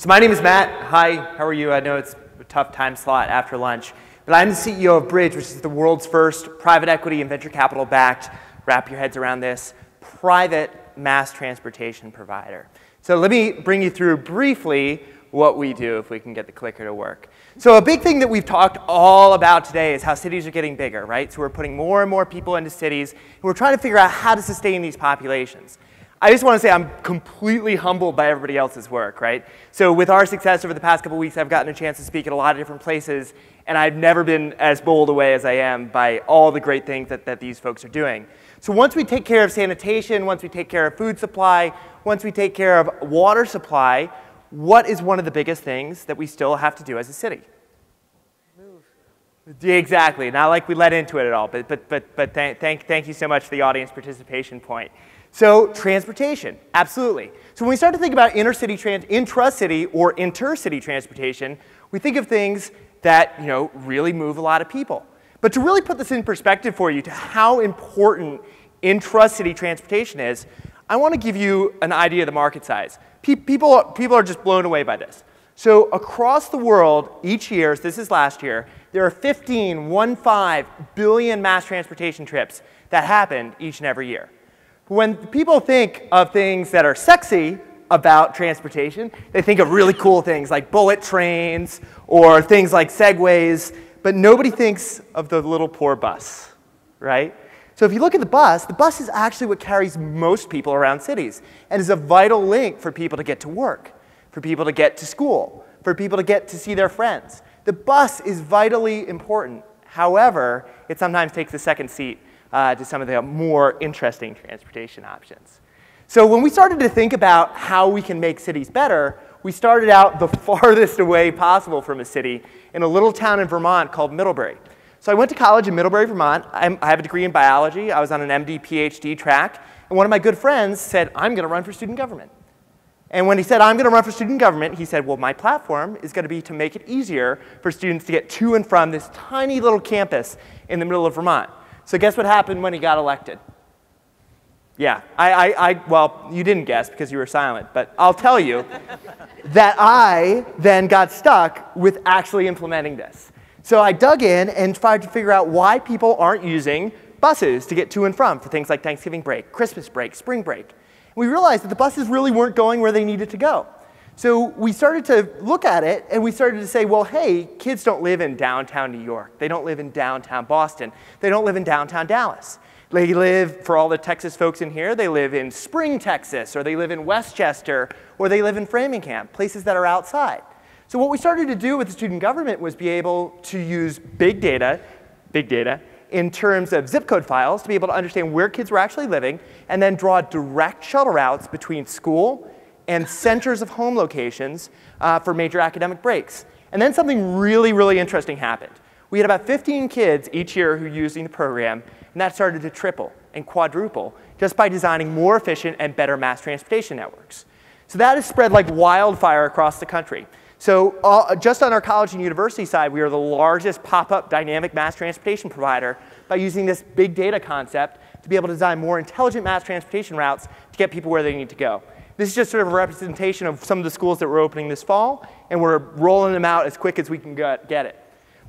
So my name is Matt. Hi, how are you? I know it's a tough time slot after lunch, but I'm the CEO of Bridj, which is the world's first private equity and venture capital backed, wrap your heads around this, private mass transportation provider. So let me bring you through briefly what we do, if we can get the clicker to work. So a big thing that we've talked all about today is how cities are getting bigger, right? So we're putting more and more people into cities, and we're trying to figure out how to sustain these populations. I just want to say I'm completely humbled by everybody else's work, right? So with our success over the past couple weeks, I've gotten a chance to speak at a lot of different places, and I've never been as bowled away as I am by all the great things that these folks are doing. So once we take care of sanitation, once we take care of food supply, once we take care of water supply, what is one of the biggest things that we still have to do as a city? Move. Exactly. Not like we led into it at all, but thank you so much for the audience participation point. So transportation, absolutely. So when we start to think about intra-city or intercity transportation, we think of things that, you know, really move a lot of people. But to really put this in perspective for you to how important intra-city transportation is, I want to give you an idea of the market size. People are just blown away by this. So across the world, each year, so this is last year, there are 15 billion mass transportation trips that happen each and every year. When people think of things that are sexy about transportation, they think of really cool things like bullet trains or things like Segways, but nobody thinks of the little poor bus, right? So if you look at the bus is actually what carries most people around cities and is a vital link for people to get to work, for people to get to school, for people to get to see their friends. The bus is vitally important. However, it sometimes takes a second seat to some of the more interesting transportation options. So when we started to think about how we can make cities better, we started out the farthest away possible from a city in a little town in Vermont called Middlebury. So I went to college in Middlebury, Vermont. I have a degree in biology. I was on an MD, PhD track. And one of my good friends said, I'm going to run for student government. And when he said, I'm going to run for student government, he said, well, my platform is going to be to make it easier for students to get to and from this tiny little campus in the middle of Vermont. So guess what happened when he got elected? Yeah, well, you didn't guess because you were silent, but I'll tell you that I then got stuck with actually implementing this. So I dug in and tried to figure out why people aren't using buses to get to and from for things like Thanksgiving break, Christmas break, spring break. We realized that the buses really weren't going where they needed to go. So we started to look at it and we started to say, well, hey, kids don't live in downtown New York. They don't live in downtown Boston. They don't live in downtown Dallas. They live, for all the Texas folks in here, they live in Spring, Texas, or they live in Westchester, or they live in Framingham, places that are outside. So what we started to do with the student government was be able to use big data in terms of zip code files to be able to understand where kids were actually living and then draw direct shuttle routes between school and centers of home locations for major academic breaks. And then something really, really interesting happened. We had about 15 kids each year who were using the program, and that started to triple and quadruple just by designing more efficient and better mass transportation networks. So that has spread like wildfire across the country. So just on our college and university side, we are the largest pop-up dynamic mass transportation provider by using this big data concept to be able to design more intelligent mass transportation routes to get people where they need to go. This is just sort of a representation of some of the schools that we're opening this fall, and we're rolling them out as quick as we can get it.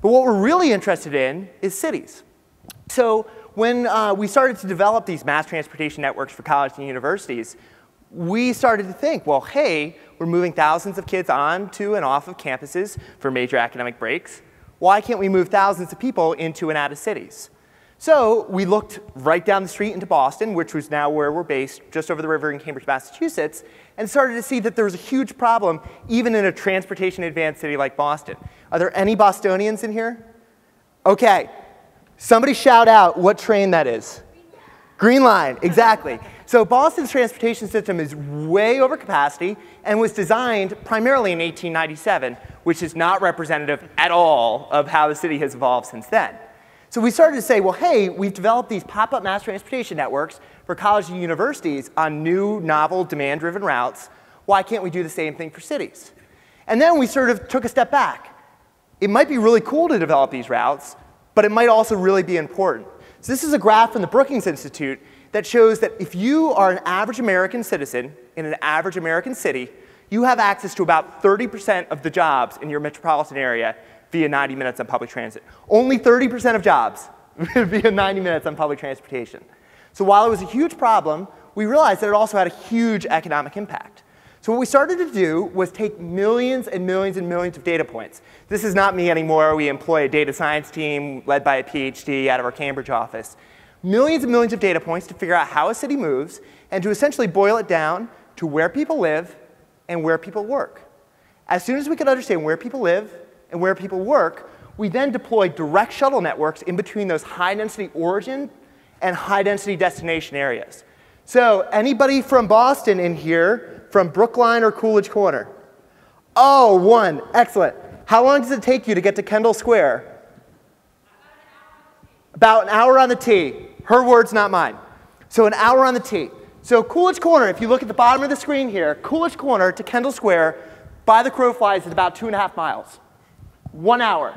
But what we're really interested in is cities. So when we started to develop these mass transportation networks for colleges and universities, we started to think, well, hey, we're moving thousands of kids on to and off of campuses for major academic breaks. Why can't we move thousands of people into and out of cities? So we looked right down the street into Boston, which was now where we're based, just over the river in Cambridge, Massachusetts, and started to see that there was a huge problem even in a transportation-advanced city like Boston. Are there any Bostonians in here? Okay. Somebody shout out what train that is. Green Line, exactly. So Boston's transportation system is way over capacity and was designed primarily in 1897, which is not representative at all of how the city has evolved since then. So we started to say, well, hey, we've developed these pop-up mass transportation networks for colleges and universities on new, novel, demand-driven routes. Why can't we do the same thing for cities? And then we sort of took a step back. It might be really cool to develop these routes, but it might also really be important. So this is a graph from the Brookings Institute that shows that if you are an average American citizen in an average American city, you have access to about 30% of the jobs in your metropolitan area via 90 minutes on public transit. Only 30% of jobs via 90 minutes on public transportation. So while it was a huge problem, we realized that it also had a huge economic impact. So what we started to do was take millions and millions and millions of data points. This is not me anymore. We employ a data science team led by a PhD out of our Cambridge office. Millions and millions of data points to figure out how a city moves and to essentially boil it down to where people live and where people work. As soon as we could understand where people live and where people work, we then deployed direct shuttle networks in between those high-density origin and high-density destination areas. So anybody from Boston in here, from Brookline or Coolidge Corner? Oh, one. Excellent. How long does it take you to get to Kendall Square? About an hour on the T. Her words, not mine. So an hour on the T. So Coolidge Corner, if you look at the bottom of the screen here, Coolidge Corner to Kendall Square by the crow flies is about 2.5 miles. 1 hour.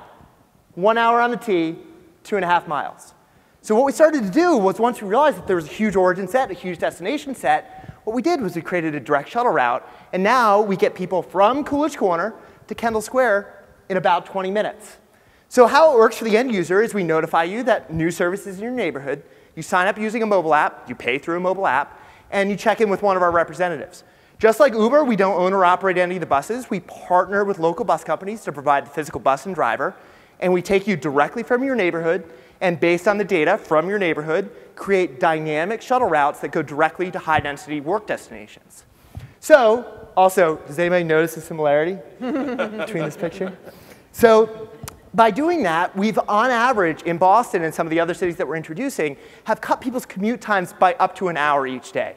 1 hour on the T, 2.5 miles. So what we started to do was once we realized that there was a huge origin set, a huge destination set, what we did was we created a direct shuttle route, and now we get people from Coolidge Corner to Kendall Square in about 20 minutes. So how it works for the end user is we notify you that new service is in your neighborhood, you sign up using a mobile app, you pay through a mobile app, and you check in with one of our representatives. Just like Uber, we don't own or operate any of the buses. We partner with local bus companies to provide the physical bus and driver, and we take you directly from your neighborhood, and based on the data from your neighborhood, create dynamic shuttle routes that go directly to high-density work destinations. So, also, does anybody notice the similarity between this picture? So, by doing that, we've, on average, in Boston and some of the other cities that we're introducing, have cut people's commute times by up to an hour each day.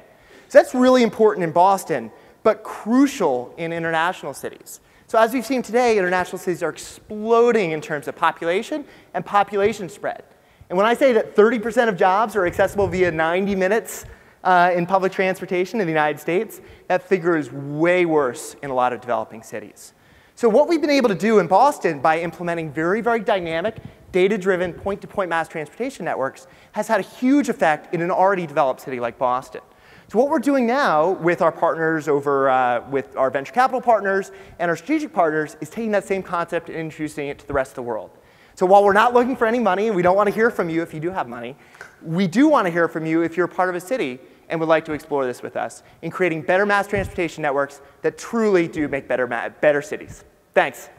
So that's really important in Boston, but crucial in international cities. So as we've seen today, international cities are exploding in terms of population and population spread. And when I say that 30% of jobs are accessible via 90 minutes in public transportation in the United States, that figure is way worse in a lot of developing cities. So what we've been able to do in Boston by implementing very, very dynamic, data-driven, point-to-point mass transportation networks has had a huge effect in an already developed city like Boston. So what we're doing now with our partners over, with our venture capital partners and our strategic partners is taking that same concept and introducing it to the rest of the world. So while we're not looking for any money, and we don't want to hear from you if you do have money, we do want to hear from you if you're part of a city and would like to explore this with us in creating better mass transportation networks that truly do make better cities. Thanks.